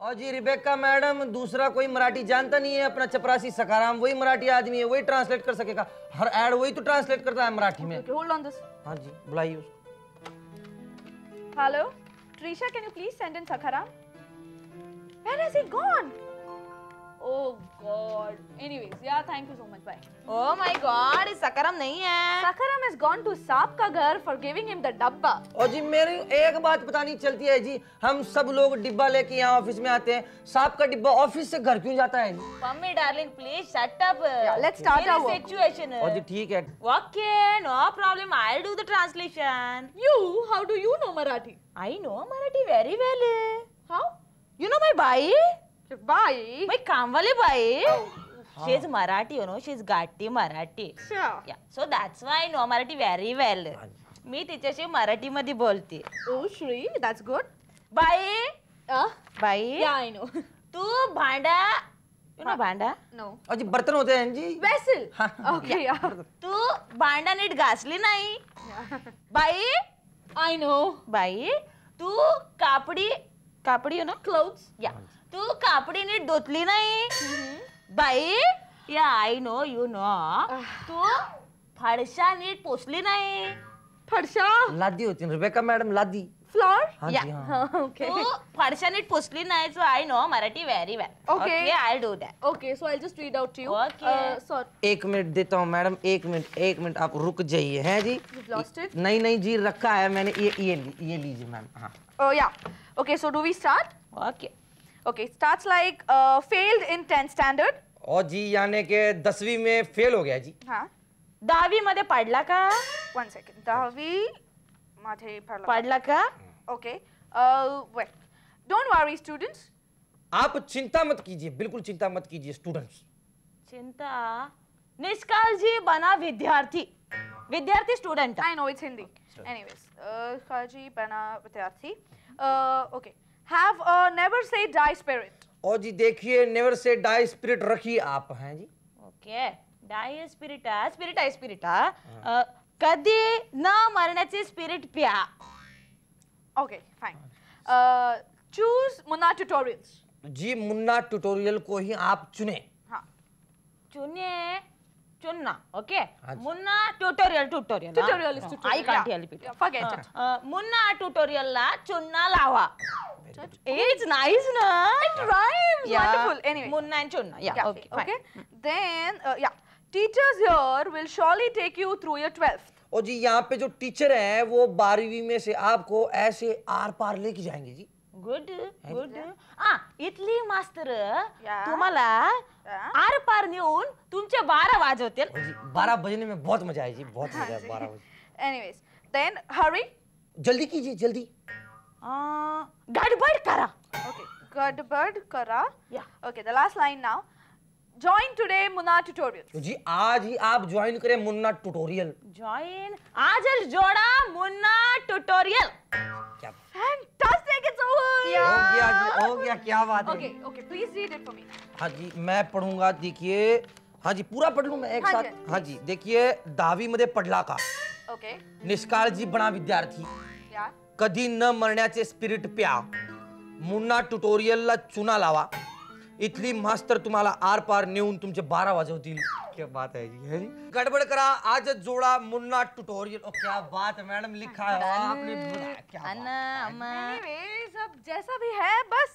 और जी Rebecca madam दूसरा कोई मराठी जानता नहीं है, अपना चपरासी सखाराम वही मराठी आदमी है, वही ट्रांसलेट कर सकेगा, हर ऐड वही तो ट्रांसलेट करता है मराठी में। Hold on this. हाँ जी बुलाइए उसको। Hello Trisha, can you please send in Sakharam? Where has he gone? Oh God. Anyways, yeah, thank you so much. Bye. Oh my God, इस सखाराम नहीं है। सखाराम has gone to सांप का घर for giving him the डब्बा। और जी मेरी एक बात पता नहीं चलती है जी, हम सब लोग डिब्बा लेके यहाँ ऑफिस में आते हैं, सांप का डिब्बा ऑफिस से घर क्यों जाता है? Mummy darling, please shut up. Let's start our situation. और जी ठीक है। Okay, no problem. I'll do the translation. You? How do you know Marathi? I know Marathi very well. How? You know my bhai? Bhai? My Kamwale bhai. Oh. She's Marathi, you know. She's Ghati Marathi. Sure. Yeah. So that's why I know Marathi very well. Me teacher she Marathi madhi bolti. Oh Shri, that's good. Bhai. Bhai. Yeah, I know. Tu bhanda. You know bhanda? No. और जी बर्तन होते हैं जी. Vessel. Okay. Tu bhanda need gasli nahi. Bhai. I know. Bhai. Tu kapdi. Kapri हो ना clothes या तू कापड़ी ने धोतली नहीं बाई या I know you know तू फरशा ने पोसली नहीं फरशा लादी होती है रिबेका मैडम लादी floor या तू फरशा ने पोसली नहीं so I know Marathi very well okay I'll do that okay so I'll just read out to you okay sorry एक मिनट देता हूँ मैडम एक मिनट आप रुक जाइए हैं जी नहीं नहीं जी रखा है मैंने ये लीजिए मैम हाँ oh yeah Okay, so do we start? Okay. Okay, it starts like failed in 10th standard. और जी यानी के 10वीं में फेल हो गया जी. हाँ. 10वीं मधे पढ़ला का. One second. 10वीं मधे पढ़ला का. Okay. Wait. Don't worry, students. आप चिंता मत कीजिए, बिल्कुल चिंता मत कीजिए, students. चिंता निष्काळजी बना विद्यार्थी. विद्यार्थी student. I know it's Hindi. Anyways, निष्काळजी बना विद्यार्थी. Okay. Have a never say die spirit. और जी देखिए never say die spirit रखिए आप हैं जी. Okay. Die spirit आ spirit आ spirit आ कदी ना मरने से spirit पिया. Okay fine. Choose Munna tutorials. जी मुन्ना tutorial को ही आप चुने. हाँ. चुने चुनना. Okay. Munna tutorial. Tutorial is tutorial. I can't help it. Forget it. Munna tutorial ला चुनना लावा. It's nice ना. It rhymes. Wonderful. Anyway. Munna and चुनना. Yeah. Okay. Okay. Then yeah. Teachers here will surely take you through your 12th. और जी यहाँ पे जो teacher हैं वो 12वीं में से आपको ऐसे आर पार लेके जाएंगे जी. Good. Good. आ इतली मास्टर तुम्हाला आर पार नेऊन तुमचे 12 वाजवतील 12 बजने में बहुत मजा आएगी बहुत मजा 12 बजे एनीवेज देन हरी जल्दी कीजिए जल्दी गड़बड़ करा okay the last line now join today Munna tutorial जी आज ही आप join करें मुन्ना tutorial join आज ही जोड़ा मुन्ना tutorial क्या fantastic it's over हो गया क्या बात है okay okay please read it for me हाँ जी मैं पढ़ूँगा देखिए हाँ जी पूरा पढ़ लूँ मैं एक साथ हाँ जी देखिए 10वीं मधे पढ़ला का okay निष्काळजी बना विद्यार्थी यार कधी न मरण्याचे spirit प्या मुन्ना tutorial ला चुना लावा इतली मास्टर तुम्हाला आर पार नेऊन तुमचे 12 वाजवतील क्या बात है जी है गड़बड़ करा आज जोड़ा मुन्ना ट्यूटोरियल और क्या बात है मैडम लिखा है आपने क्या बात है एनीवेज अब जैसा भी है बस